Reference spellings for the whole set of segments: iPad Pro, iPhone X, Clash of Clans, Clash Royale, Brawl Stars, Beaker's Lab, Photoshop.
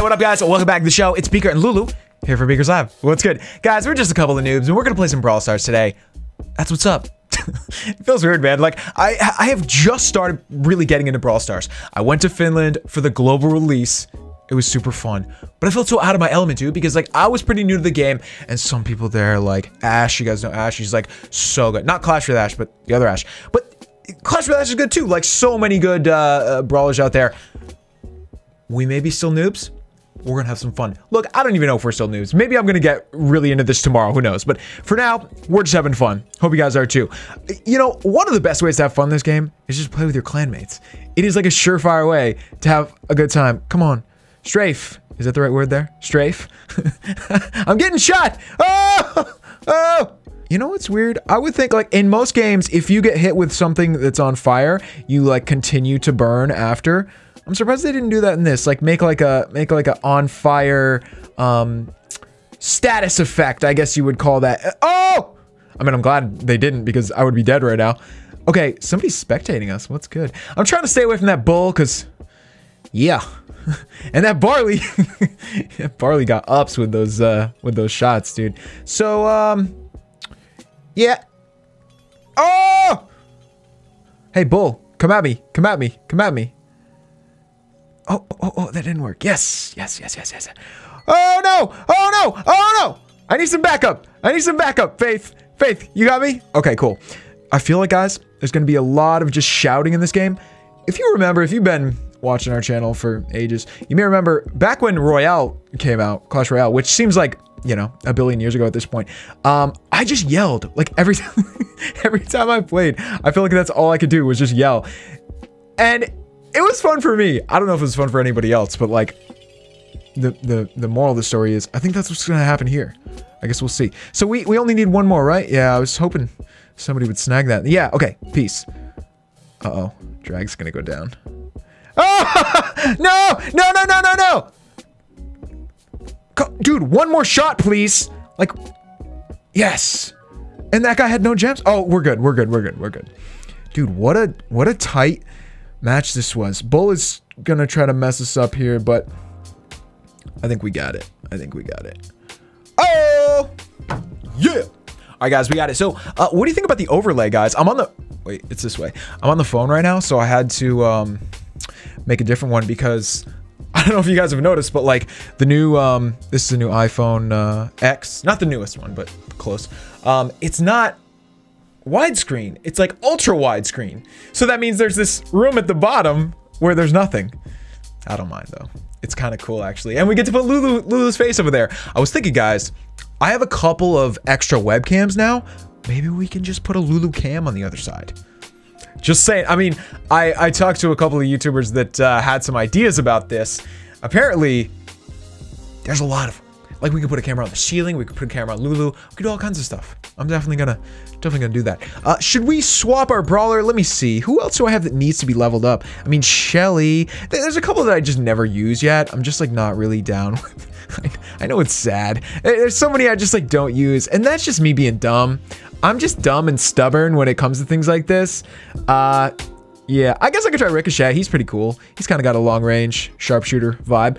Hey, what up, guys? Welcome back to the show. It's Beaker and Lulu here for Beaker's Lab. What's good? Guys, we're just a couple of noobs, and we're gonna play some Brawl Stars today. That's what's up. It feels weird, man. Like, I have just started really getting into Brawl Stars. I went to Finland for the global release. It was super fun, but I felt so out of my element too, because like I was pretty new to the game, and some people there, like Ash, you guys know Ash, she's like so good. Not Clash with Ash, but the other Ash. But Clash with Ash is good too. Like so many good brawlers out there. We may be still noobs. We're gonna have some fun. Look, I don't even know if we're still noobs. Maybe I'm gonna get really into this tomorrow, who knows? But for now, we're just having fun. Hope you guys are too. You know, one of the best ways to have fun in this game is just play with your clanmates. It is like a surefire way to have a good time. Come on. Strafe. Is that the right word there? Strafe? I'm getting shot! Oh! Oh! You know what's weird? I would think, like, in most games, if you get hit with something that's on fire, you, like, continue to burn after. I'm surprised they didn't do that in this. Like, make like a on fire status effect, I guess you would call that. Oh! I mean, I'm glad they didn't, because I would be dead right now. Okay, somebody's spectating us. What's good? I'm trying to stay away from that bull, because... yeah. And that barley that barley got ups with those shots, dude. So yeah. Oh! Hey, bull, come at me. Come at me. Come at me. Oh, oh, oh, that didn't work. Yes. Yes, yes, yes, yes. Oh no. Oh no. Oh no. I need some backup. I need some backup. Faith. Faith, you got me? Okay, cool. I feel like, guys, there's going to be a lot of just shouting in this game. If you remember, if you've been watching our channel for ages, you may remember back when Royale came out, Clash Royale, which seems like, you know, a billion years ago at this point. I just yelled like every time, every time I played. I feel like that's all I could do was just yell, and it was fun for me. I don't know if it was fun for anybody else, but like the moral of the story is I think that's what's gonna happen here. I guess we'll see. So we only need one more, right? Yeah, I was hoping somebody would snag that. Yeah, okay, peace. Uh-oh, drag's gonna go down. Oh! No! No, no, no, no, no! Dude, one more shot, please! Like, yes! And that guy had no gems? Oh, we're good, we're good, we're good, we're good. Dude, what a tight match this was. Bull is gonna try to mess us up here, but I think we got it. I think we got it. Oh! Yeah! Alright, guys, we got it. So, what do you think about the overlay, guys? I'm on the... wait, it's this way. I'm on the phone right now, so I had to, make a different one, because I don't know if you guys have noticed, but like the new this is the new iPhone X, not the newest one, but close. It's not widescreen, it's like ultra widescreen, so that means there's this room at the bottom where there's nothing. I don't mind though, it's kind of cool actually, and we get to put Lulu's face over there. I was thinking, guys, I have a couple of extra webcams now, maybe we can just put a Lulu cam on the other side. Just saying. I mean, I talked to a couple of YouTubers that had some ideas about this. Apparently, there's a lot of them. Like, we could put a camera on the ceiling, we could put a camera on Lulu, we could do all kinds of stuff. I'm definitely gonna do that. Should we swap our brawler? Let me see. Who else do I have that needs to be leveled up? I mean, Shelly. There's a couple that I just never use yet. I'm just like not really down with. I know it's sad. There's so many I just like don't use, and that's just me being dumb. I'm just dumb and stubborn when it comes to things like this. Yeah, I guess I could try Ricochet. He's pretty cool. He's kind of got a long range sharpshooter vibe.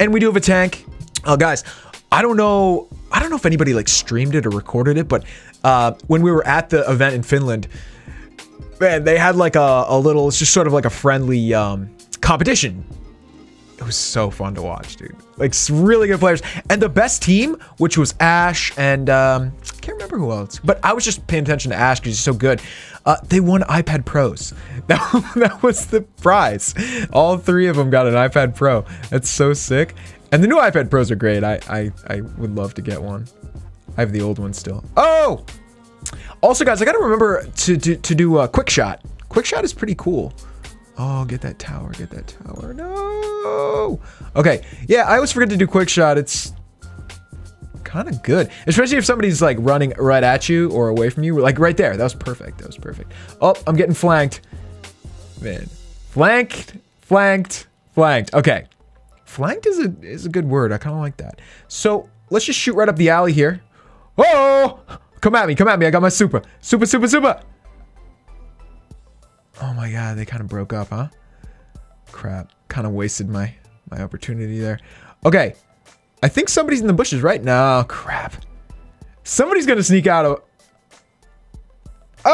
And we do have a tank. Oh, guys, I don't know if anybody like streamed it or recorded it, but when we were at the event in Finland, man, they had like a little, it's just sort of like a friendly competition. It was so fun to watch, dude. Like, really good players. And the best team, which was Ash and, I can't remember who else, but I was just paying attention to Ash because he's so good. They won iPad Pros. That was the prize. All three of them got an iPad Pro. That's so sick. And the new iPad Pros are great. I would love to get one. I have the old one still. Oh! Also, guys, I gotta remember to do a quick shot. Quick shot is pretty cool. Oh, get that tower, get that tower. No! Okay, yeah, I always forget to do quick shot. It's kind of good, especially if somebody's like running right at you or away from you. Like right there, that was perfect, that was perfect. Oh, I'm getting flanked. Man, flanked, flanked, flanked. Okay, flanked is a good word, I kind of like that. So let's just shoot right up the alley here. Oh, come at me, I got my super. Super, super, super. Oh my god, they kind of broke up, huh? Crap, kind of wasted my my opportunity there. Okay. I think somebody's in the bushes, right? No, crap. Somebody's going to sneak out of... Oh,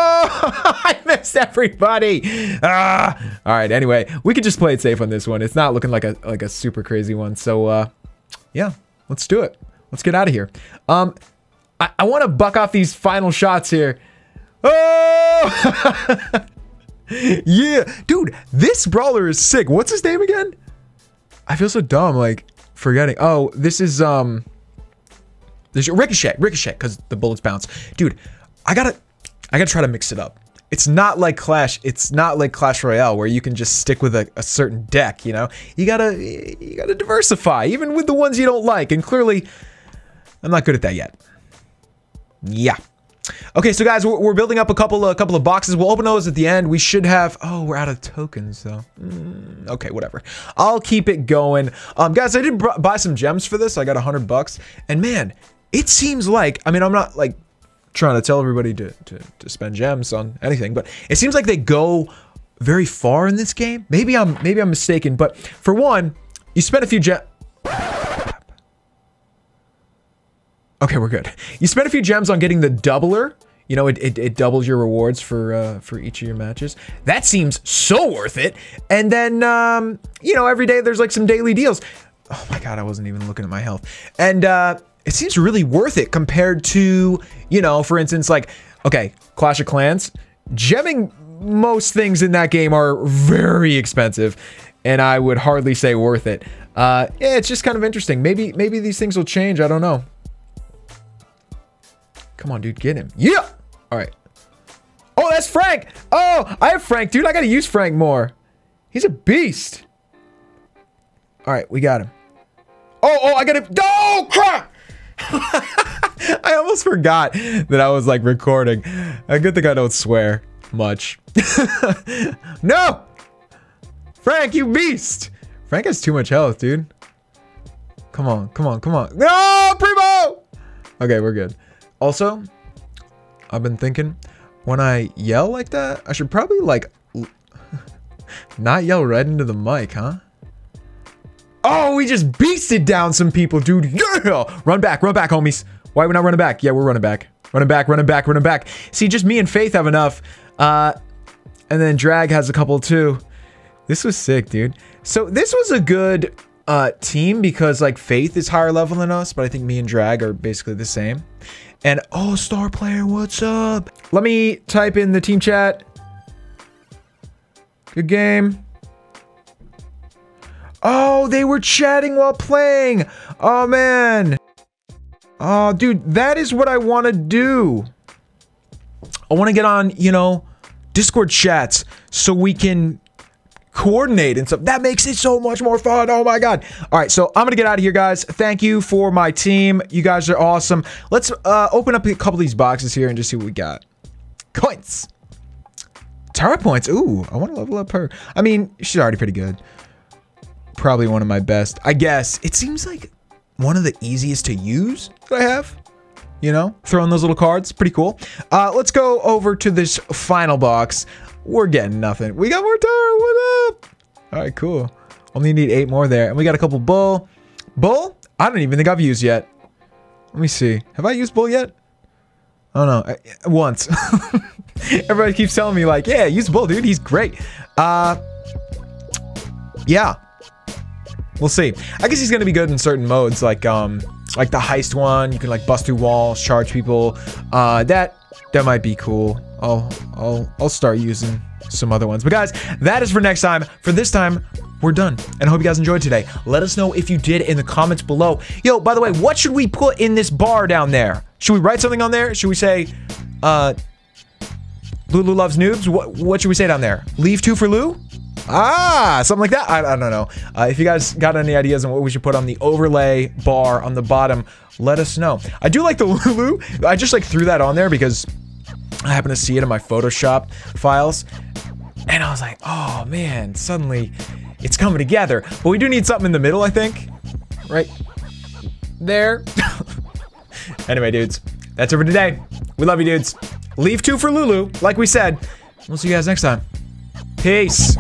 I missed everybody. Ah. All right, anyway, we could just play it safe on this one. It's not looking like a super crazy one. So, yeah, let's do it. Let's get out of here. I want to buck off these final shots here. Oh! Yeah, dude, this brawler is sick. What's his name again? I feel so dumb, like, forgetting. Oh, this is, this Ricochet, because the bullets bounce. Dude, I gotta try to mix it up. It's not like Clash. It's not like Clash Royale where you can just stick with a certain deck, you know? You gotta diversify, even with the ones you don't like. And clearly, I'm not good at that yet. Yeah. Okay, so guys, we're building up a couple of boxes. We'll open those at the end. We should have... Oh, we're out of tokens, though. Okay, whatever. I'll keep it going. Guys, I did buy some gems for this. I got $100. And, man, it seems like... I mean, I'm not, like, trying to tell everybody to spend gems on anything, but it seems like they go very far in this game. Maybe I'm mistaken, but for one, you spend a few gems... Okay, we're good. You spend a few gems on getting the doubler. You know, it doubles your rewards for each of your matches. That seems so worth it. And then, you know, every day there's like some daily deals. Oh my God, I wasn't even looking at my health. And, it seems really worth it compared to, you know, for instance, like, okay, Clash of Clans. Gemming most things in that game are very expensive, and I would hardly say worth it. Yeah, it's just kind of interesting. Maybe these things will change. I don't know. Come on, dude, get him. Yeah! All right. Oh, that's Frank! Oh, I have Frank, dude. I gotta use Frank more. He's a beast. All right, we got him. Oh, I got him. Oh, crap! I almost forgot that I was like recording. A good thing I don't swear much. No! Frank, you beast! Frank has too much health, dude. Come on, come on, come on. No, Primo! Okay, we're good. Also, I've been thinking, when I yell like that, I should probably like not yell right into the mic, huh? Oh, we just beasted down some people, dude. Yeah! Run back, homies. Why are we not running back? Yeah, we're running back. Running back. See, just me and Faith have enough. And then Drag has a couple, too. This was sick, dude. So this was a good team because, like, Faith is higher level than us, but I think me and Drag are basically the same. And, oh, Star Player, what's up? Let me type in the team chat. Good game. Oh, they were chatting while playing. Oh, man. Oh, dude, that is what I want to do. I want to get on, you know, Discord chats so we can coordinate and stuff. That makes it so much more fun. Oh, my God. All right, so I'm going to get out of here, guys. Thank you for my team. You guys are awesome. Let's open up a couple of these boxes here and just see what we got. Coins. Tara points. Ooh, I want to level up her. I mean, she's already pretty good. Probably one of my best, I guess. It seems like one of the easiest to use that I have, you know, throwing those little cards. Pretty cool. Let's go over to this final box. We're getting nothing. We got more Tara. What up? All right, cool. Only need 8 more there, and we got a couple Bull. Bull? I don't even think I've used yet. Let me see. Have I used Bull yet? I don't know. Once. Everybody keeps telling me like, yeah, use Bull, dude. He's great. Yeah. We'll see. I guess he's going to be good in certain modes, like the heist one. You can like bust through walls, charge people. That might be cool. I'll start using some other ones. But guys, that is for next time. For this time, we're done. And I hope you guys enjoyed today. Let us know if you did in the comments below. Yo, by the way, what should we put in this bar down there? Should we write something on there? Should we say, Lulu loves noobs? What should we say down there? Leave 2 for Lou? Ah, something like that. I don't know. If you guys got any ideas on what we should put on the overlay bar on the bottom, let us know. I do like the Lulu. I just like threw that on there because I happened to see it in my Photoshop files. And I was like, oh man, suddenly it's coming together. But we do need something in the middle, I think. Right there. Anyway, dudes, that's it for today. We love you, dudes. Leave 2 for Lulu, like we said. We'll see you guys next time. Peace.